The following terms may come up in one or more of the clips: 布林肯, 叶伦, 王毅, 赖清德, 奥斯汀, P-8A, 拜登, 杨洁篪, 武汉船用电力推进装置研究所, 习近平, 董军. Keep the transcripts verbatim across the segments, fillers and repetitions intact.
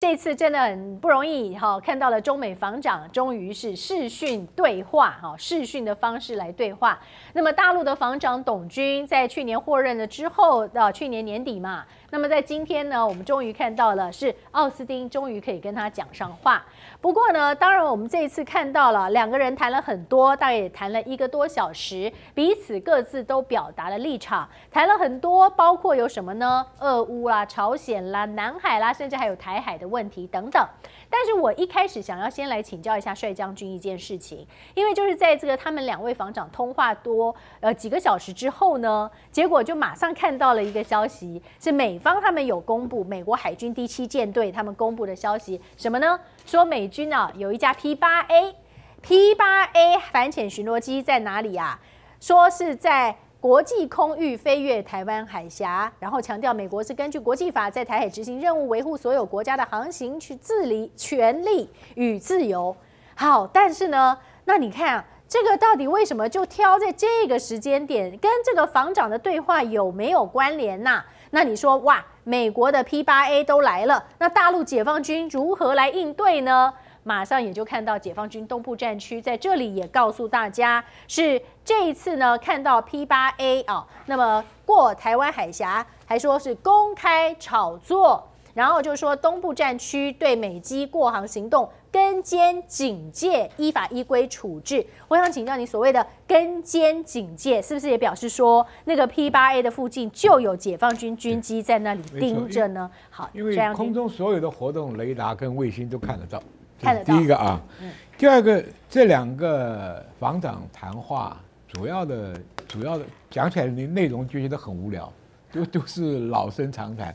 这次真的很不容易哈，看到了中美防长终于是视讯对话哈，视讯的方式来对话。那么大陆的防长董军在去年获任了之后，到去年年底嘛，那么在今天呢，我们终于看到了是奥斯汀终于可以跟他讲上话。不过呢，当然我们这一次看到了两个人谈了很多，大概也谈了一个多小时，彼此各自都表达了立场，谈了很多，包括有什么呢？俄乌啦、朝鲜啦、南海啦，甚至还有台海的问题等等，但是我一开始想要先来请教一下帅将军一件事情，因为就是在这个他们两位防长通话多呃几个小时之后呢，结果就马上看到了一个消息，是美方他们有公布美国海军第七舰队他们公布的消息，什么呢？说美军啊有一架 P 八 A 反潜巡逻机在哪里啊？说是在国际空域飞越台湾海峡，然后强调美国是根据国际法在台海执行任务，维护所有国家的航行去自理权利与自由。好，但是呢，那你看啊，这个到底为什么就挑在这个时间点，跟这个防长的对话有没有关联呐、啊？那你说哇，美国的 P 八 A 都来了，那大陆解放军如何来应对呢？马上也就看到解放军东部战区在这里也告诉大家，是这一次呢看到 P 八 A 啊、哦，那么过台湾海峡，还说是公开炒作，然后就说东部战区对美机过航行动跟监警戒，依法依规处置。我想请教你，所谓的跟监警戒，是不是也表示说那个 P 八 A 的附近就有解放军军机在那里盯着呢？好，因为空中所有的活动，雷达跟卫星都看得到。看得到第一个啊，嗯、第二个，这两个防长谈话主要的主要的讲起来的内容就觉得很无聊，都都是老生常谈。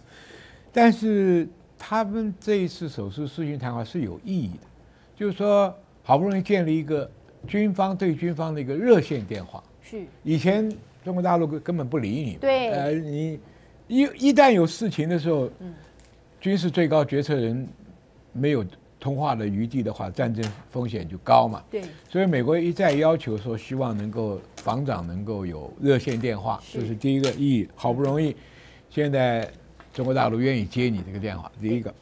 但是他们这一次首次视讯谈话是有意义的，就是说好不容易建立一个军方对军方的一个热线电话。是以前中国大陆根本不理你，对，呃，你一一旦有事情的时候，嗯、军事最高决策人没有通话的余地的话，战争风险就高嘛。对，所以美国一再要求说，希望能够防长能够有热线电话，这是第一个意义。好不容易，现在中国大陆愿意接你这个电话，第一个。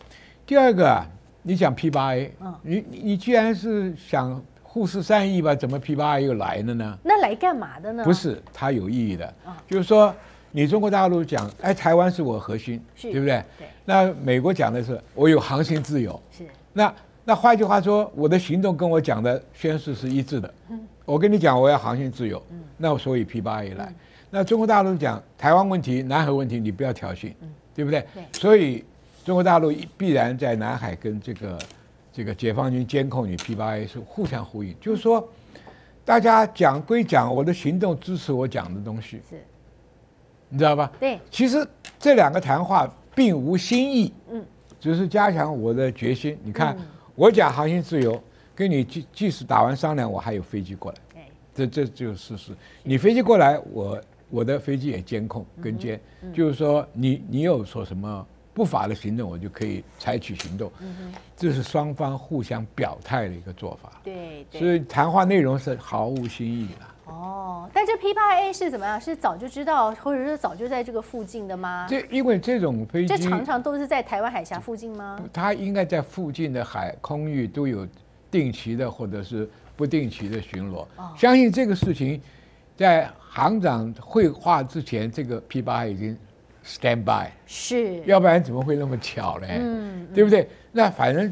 第二个啊，你讲 P 八 A， 你你既然是想互施善意吧，怎么 P 八 A 又来了呢？那来干嘛的呢？不是，它有意义的，就是说。你中国大陆讲，哎，台湾是我核心，对不对？对。那美国讲的是，我有航行自由。是。那那换句话说，我的行动跟我讲的宣誓是一致的。嗯。我跟你讲，我要航行自由。嗯。那所以 P 八 A 来，嗯、那中国大陆讲台湾问题、南海问题，你不要挑衅，嗯、对不对？对。所以中国大陆必然在南海跟这个这个解放军监控你 P 八 A 是互相呼应，就是说，大家讲归讲，我的行动支持我讲的东西。是。你知道吧？对，其实这两个谈话并无新意，嗯，只是加强我的决心。你看，嗯、我讲航行自由，跟你即即使打完商量，我还有飞机过来，哎、这这就是事实。你飞机过来，我我的飞机也监控跟监，嗯嗯、就是说你你有说什么不法的行动，我就可以采取行动。嗯、这是双方互相表态的一个做法。对，对，所以谈话内容是毫无新意的。哦，但这 P 八 A 是怎么样？是早就知道，或者是早就在这个附近的吗？这因为这种飞机，这常常都是在台湾海峡附近吗？它应该在附近的海空域都有定期的或者是不定期的巡逻。哦、相信这个事情在航长会话之前，这个 P 八 A 已经 stand by， 是，要不然怎么会那么巧呢？嗯，对不对？那反正。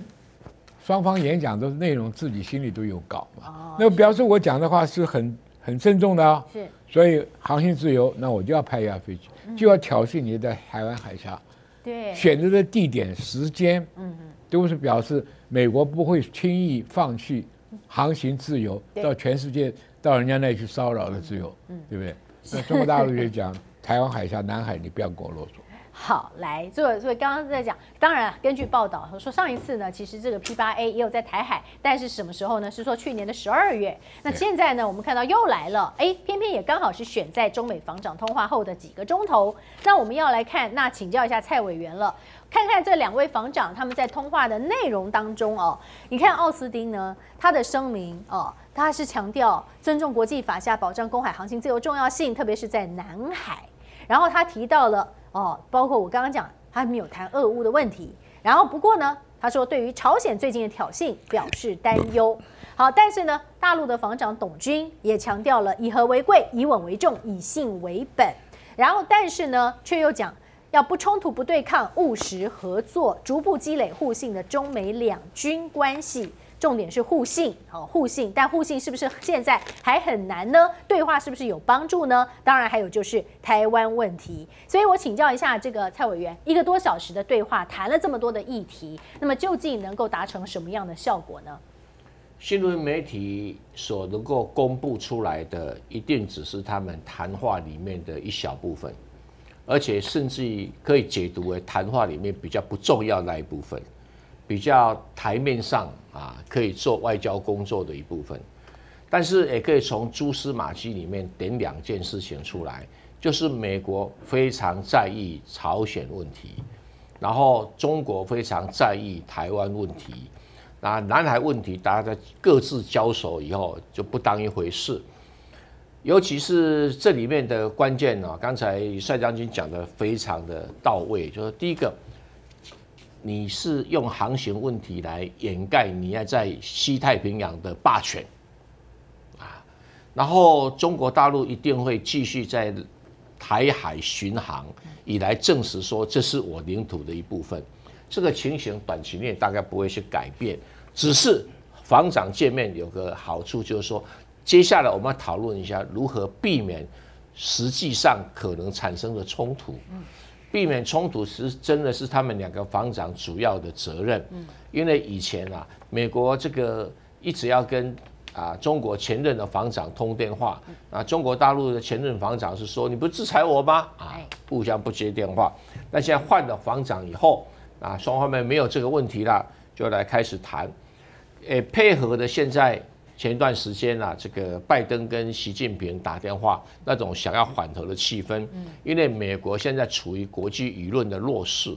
双方演讲都是内容，自己心里都有稿嘛。那表示我讲的话是很很慎重的啊。是，所以航行自由，那我就要派一架飞机，就要挑衅你的台湾海峡。对，选择的地点、时间，嗯，都是表示美国不会轻易放弃航行自由，到全世界到人家那去骚扰的自由，对不对？那中国大陆就讲台湾海峡、南海，你不要跟我啰嗦。好，来，所以所以刚刚在讲，当然根据报道说上一次呢，其实这个 P 八 A 也有在台海，但是什么时候呢？是说去年的十二月。那现在呢，我们看到又来了，哎，偏偏也刚好是选在中美防长通话后的几个钟头。那我们要来看，那请教一下蔡委员了，看看这两位防长他们在通话的内容当中哦，你看奥斯汀呢，他的声明哦，他是强调尊重国际法下保障公海航行自由重要性，特别是在南海。然后他提到了。哦，包括我刚刚讲，他没有谈俄乌的问题。然后不过呢，他说对于朝鲜最近的挑衅表示担忧。好，但是呢，大陆的防长董军也强调了以和为贵，以稳为重，以信为本。然后，但是呢，却又讲要不冲突、不对抗、务实合作，逐步积累互信的中美两军关系。重点是互信，好互信，但互信是不是现在还很难呢？对话是不是有帮助呢？当然，还有就是台湾问题。所以我请教一下这个蔡委员，一个多小时的对话谈了这么多的议题，那么究竟能够达成什么样的效果呢？新闻媒体所能够公布出来的，一定只是他们谈话里面的一小部分，而且甚至于可以解读为谈话里面比较不重要那一部分。比较台面上啊，可以做外交工作的一部分，但是也可以从蛛丝马迹里面点两件事情出来，就是美国非常在意朝鲜问题，然后中国非常在意台湾问题，那南海问题大家各自交手以后就不当一回事，尤其是这里面的关键呢，刚才帅将军讲的非常的到位，就是第一个。你是用航行问题来掩盖你要在西太平洋的霸权，啊，然后中国大陆一定会继续在台海巡航，以来证实说这是我领土的一部分。这个情形短期内大概不会去改变，只是防长见面有个好处就是说，接下来我们要讨论一下如何避免实际上可能产生的冲突。避免冲突是真的是他们两个防长主要的责任，因为以前啊，美国这个一直要跟啊中国前任的防长通电话，啊中国大陆的前任防长是说你不是制裁我吗？啊，互相不接电话。那现在换了防长以后，啊双方面没有这个问题了，就来开始谈，诶配合的现在。前一段时间啊，这个拜登跟习近平打电话，那种想要缓和的气氛，因为美国现在处于国际舆论的弱势，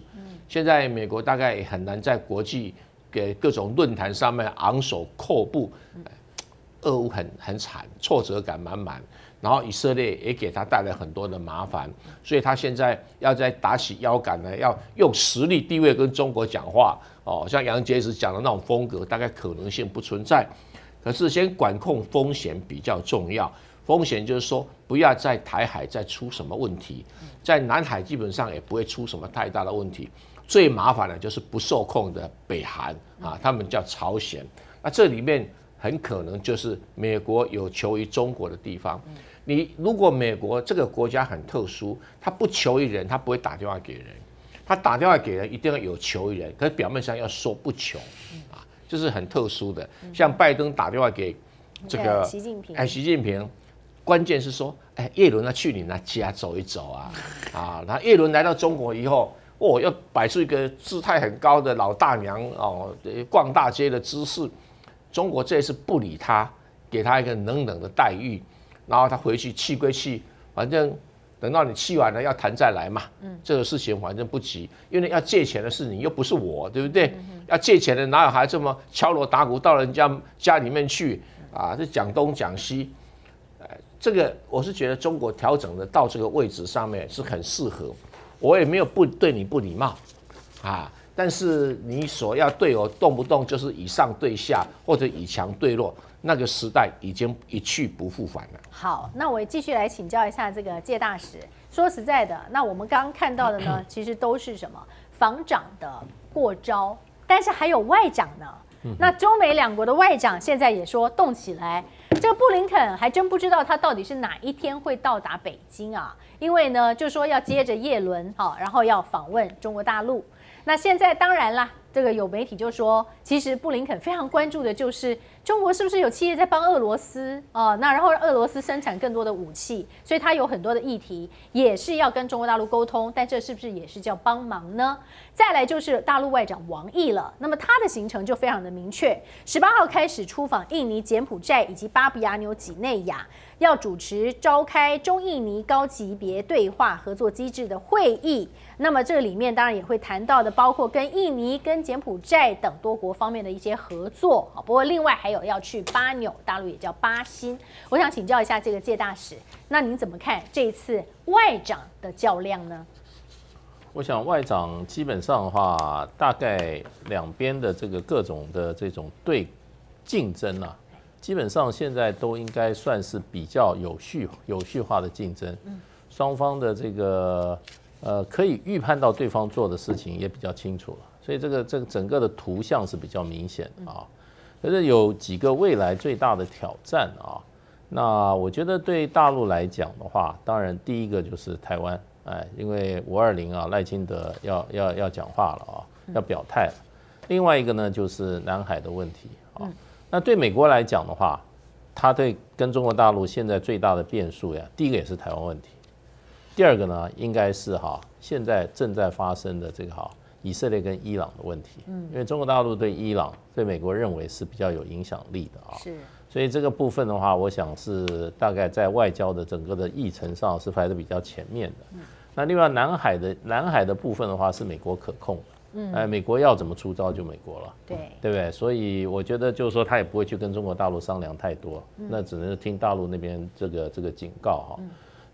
现在美国大概也很难在国际给各种论坛上面昂首阔步，俄乌很很惨，挫折感满满，然后以色列也给他带来很多的麻烦，所以他现在要再打起腰杆呢，要用实力地位跟中国讲话，哦，像杨洁篪讲的那种风格，大概可能性不存在。可是，先管控风险比较重要。风险就是说，不要在台海再出什么问题，在南海基本上也不会出什么太大的问题。最麻烦的就是不受控的北韩啊，他们叫朝鲜。那这里面很可能就是美国有求于中国的地方。你如果美国这个国家很特殊，他不求于人，他不会打电话给人。他打电话给人一定要有求于人，可是表面上要说不求啊。这是很特殊的，像拜登打电话给这个习近平，哎，习近平，关键是说，哎，叶伦要去你那家走一走啊，啊，然后叶伦来到中国以后，哦，要摆出一个姿态很高的老大娘哦，逛大街的姿势，中国这一次不理他，给他一个冷冷的待遇，然后他回去气归气，反正等到你气完了要谈再来嘛，这个事情反正不急，因为要借钱的事你又不是我，对不对？要借钱的哪有还这么敲锣打鼓到人家家里面去啊？这讲东讲西，这个我是觉得中国调整的到这个位置上面是很适合，我也没有不对你不礼貌啊，但是你所要对我动不动就是以上对下或者以强对弱，那个时代已经一去不复返了。好，那我继续来请教一下这个介大使。说实在的，那我们刚刚看到的呢，其实都是什么防长的过招。但是还有外长呢，那中美两国的外长现在也说动起来。这个布林肯还真不知道他到底是哪一天会到达北京啊，因为呢，就说要接着叶伦哈，然后要访问中国大陆。那现在当然啦，这个有媒体就说，其实布林肯非常关注的就是中国是不是有企业在帮俄罗斯哦，那然后俄罗斯生产更多的武器，所以他有很多的议题也是要跟中国大陆沟通，但这是不是也是叫帮忙呢？再来就是大陆外长王毅了，那么他的行程就非常的明确，十八号开始出访印尼、柬埔寨以及巴布亚纽几内亚，要主持召开中印尼高级别对话合作机制的会议。那么这里面当然也会谈到的，包括跟印尼、跟柬埔寨等多国方面的一些合作。不过另外还有要去巴纽，大陆也叫巴新。我想请教一下这个介大使，那您怎么看这一次外长的较量呢？我想外长基本上的话，大概两边的这个各种的这种对竞争啊，基本上现在都应该算是比较有序、有序化的竞争。双方的这个呃，可以预判到对方做的事情也比较清楚了，所以这个这个整个的图像是比较明显的啊。可是有几个未来最大的挑战啊，那我觉得对大陆来讲的话，当然第一个就是台湾。 哎，因为五二零啊，赖清德要要要讲话了啊，要表态了。另外一个呢，就是南海的问题啊。那对美国来讲的话，他对跟中国大陆现在最大的变数呀，第一个也是台湾问题，第二个呢，应该是哈、啊、现在正在发生的这个哈、啊、以色列跟伊朗的问题。嗯，因为中国大陆对伊朗对美国认为是比较有影响力的啊。是。 所以这个部分的话，我想是大概在外交的整个的议程上是排得比较前面的。那另外南海的南海的部分的话，是美国可控的。嗯，哎，美国要怎么出招就美国了，对对不对？所以我觉得就是说，他也不会去跟中国大陆商量太多，那只能听大陆那边这个这个警告哈。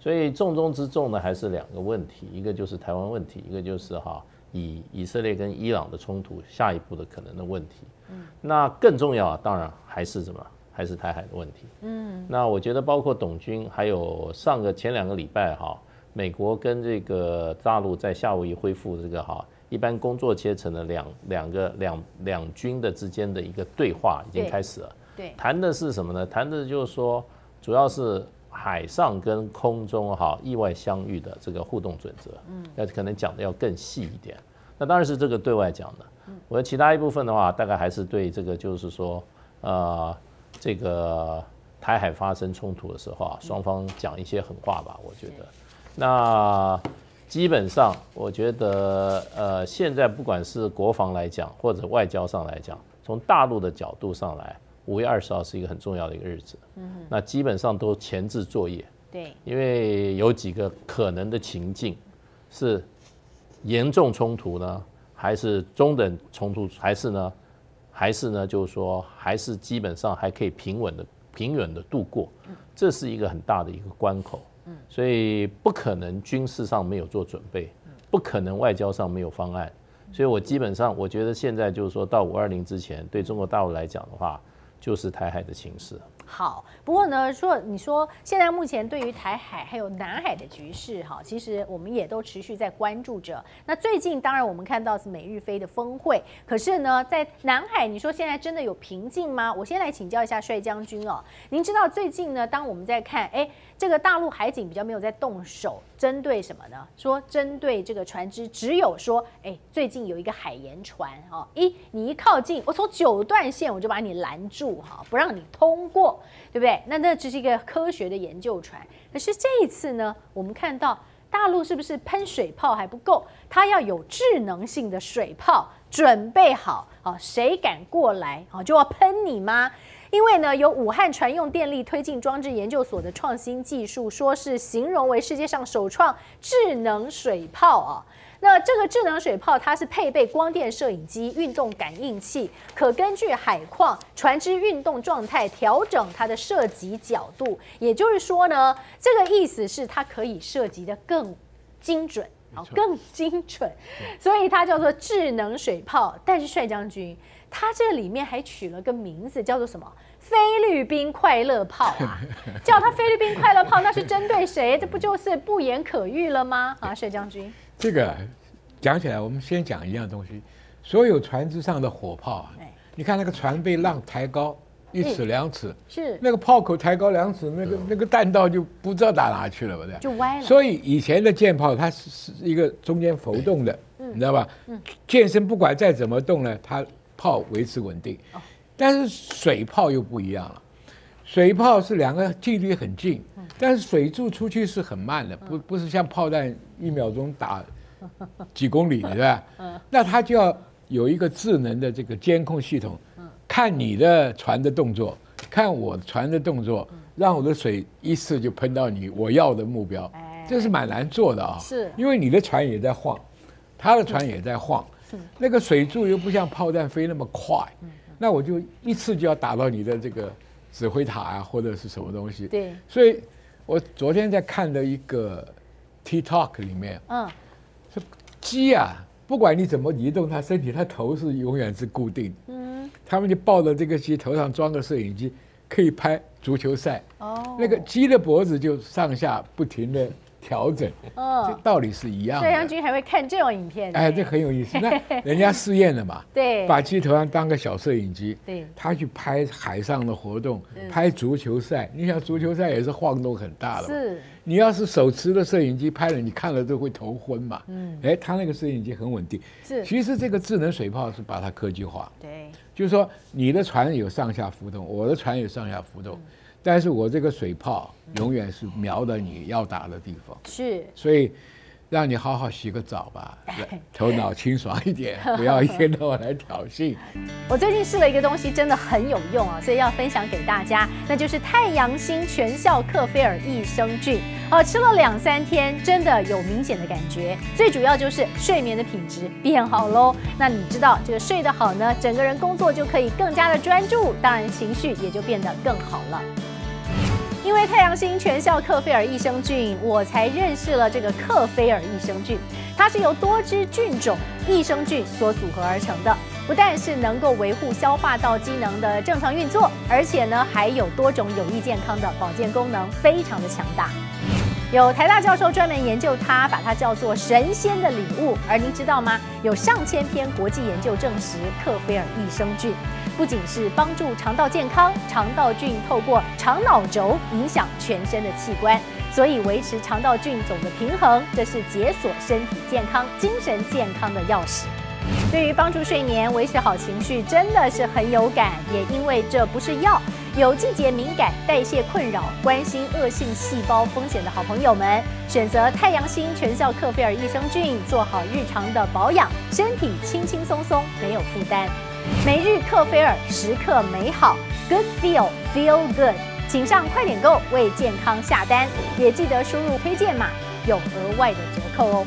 所以重中之重呢，还是两个问题，一个就是台湾问题，一个就是哈以以色列跟伊朗的冲突下一步的可能的问题。嗯，那更重要啊，当然还是什么？ 还是台海的问题，嗯，那我觉得包括董军，还有上个前两个礼拜哈、啊，美国跟这个大陆在夏威夷恢复这个哈、啊、一般工作阶层的两两个两两军的之间的一个对话已经开始了，对，谈的是什么呢？谈的就是说，主要是海上跟空中哈、啊、意外相遇的这个互动准则，嗯，那可能讲的要更细一点。那当然是这个对外讲的，我觉得其他一部分的话，大概还是对这个就是说，呃。 这个台海发生冲突的时候啊，双方讲一些狠话吧，我觉得。那基本上，我觉得呃，现在不管是国防来讲，或者外交上来讲，从大陆的角度上来，五月二十号是一个很重要的一个日子。嗯。那基本上都前置作业。对。因为有几个可能的情境，是严重冲突呢，还是中等冲突，还是呢？ 还是呢，就是说，还是基本上还可以平稳的、平稳的度过，这是一个很大的一个关口。所以不可能军事上没有做准备，不可能外交上没有方案。所以我基本上，我觉得现在就是说到五二零之前，对中国大陆来讲的话，就是台海的情势。 好，不过呢，说你说现在目前对于台海还有南海的局势，哈，其实我们也都持续在关注着。那最近当然我们看到是美日菲的峰会，可是呢，在南海，你说现在真的有平静吗？我先来请教一下帅将军哦，您知道最近呢，当我们在看，哎，这个大陆海警比较没有在动手，针对什么呢？说针对这个船只，只有说，哎，最近有一个海盐船，哈，一你一靠近，我从九段线我就把你拦住，哈，不让你通过。 对不对？那那只是一个科学的研究船，可是这一次呢，我们看到大陆是不是喷水炮还不够，它要有智能性的水炮准备好啊，谁敢过来啊，就要喷你吗？因为呢，有武汉船用电力推进装置研究所的创新技术，说是形容为世界上首创智能水炮啊。 那这个智能水炮，它是配备光电摄影机、运动感应器，可根据海况、船只运动状态调整它的射击角度。也就是说呢，这个意思是它可以射击得更精准，好，更精准，所以它叫做智能水炮。但是帅将军，它这里面还取了个名字，叫做什么？ 菲律宾快乐炮啊，叫它菲律宾快乐炮，那是针对谁？这不就是不言可喻了吗？啊，帅将军，这个讲起来，我们先讲一样东西，所有船只上的火炮啊，你看那个船被浪抬高一尺两尺，是那个炮口抬高两尺，那个那个弹道就不知道打哪去了，不对？就歪了。所以以前的舰炮它是是一个中间浮动的，你知道吧？舰身不管再怎么动呢，它炮维持稳定。 但是水炮又不一样了，水炮是两个距离很近，但是水柱出去是很慢的，不不是像炮弹一秒钟打几公里，是吧？那它就要有一个智能的这个监控系统，看你的船的动作，看我船的动作，让我的水一次就喷到你我要的目标，这是蛮难做的啊。是，因为你的船也在晃，他的船也在晃，那个水柱又不像炮弹飞那么快。 那我就一次就要打到你的这个指挥塔啊，或者是什么东西。对。所以，我昨天在看的一个 TikTok 里面，嗯，是鸡啊，不管你怎么移动它身体，它头是永远是固定的。嗯，他们就抱着这个鸡，头上装个摄影机，可以拍足球赛。哦，那个鸡的脖子就上下不停的调整。哦，这道理是一样的。所以杨军还会看这种影片。哎，这很有意思。那人家试验了嘛？对，把鸡头上当个小摄影机。对，他去拍海上的活动，拍足球赛。你想足球赛也是晃动很大的。是。 你要是手持的摄影机拍了，你看了都会头昏嘛。嗯，哎，他那个摄影机很稳定。是，其实这个智能水炮是把它科技化。对，就是说你的船有上下浮动，我的船有上下浮动，嗯、但是我这个水炮永远是瞄到你要打的地方。是，所以让你好好洗个澡吧，头脑清爽一点，不要一天到晚来挑衅。我最近试了一个东西，真的很有用啊，所以要分享给大家，那就是太阳星全效克菲尔益生菌。 哦，吃了两三天，真的有明显的感觉。最主要就是睡眠的品质变好喽。那你知道这个睡得好呢，整个人工作就可以更加的专注，当然情绪也就变得更好了。因为太阳星全效克菲尔益生菌，我才认识了这个克菲尔益生菌。它是由多支菌种益生菌所组合而成的，不但是能够维护消化道机能的正常运作，而且呢还有多种有益健康的保健功能，非常的强大。 有台大教授专门研究它，把它叫做“神仙的礼物”。而您知道吗？有上千篇国际研究证实，克菲尔益生菌不仅是帮助肠道健康，肠道菌透过肠脑轴影响全身的器官，所以维持肠道菌种的平衡，这是解锁身体健康、精神健康的钥匙。 对于帮助睡眠、维持好情绪，真的是很有感。也因为这不是药，有季节敏感、代谢困扰、关心恶性细胞风险的好朋友们，选择太阳星全效克菲尔益生菌，做好日常的保养，身体轻轻松松，没有负担。每日克菲尔，时刻美好 ，Good Feel Feel Good， 请上快点购为健康下单，也记得输入推荐码，有额外的折扣哦。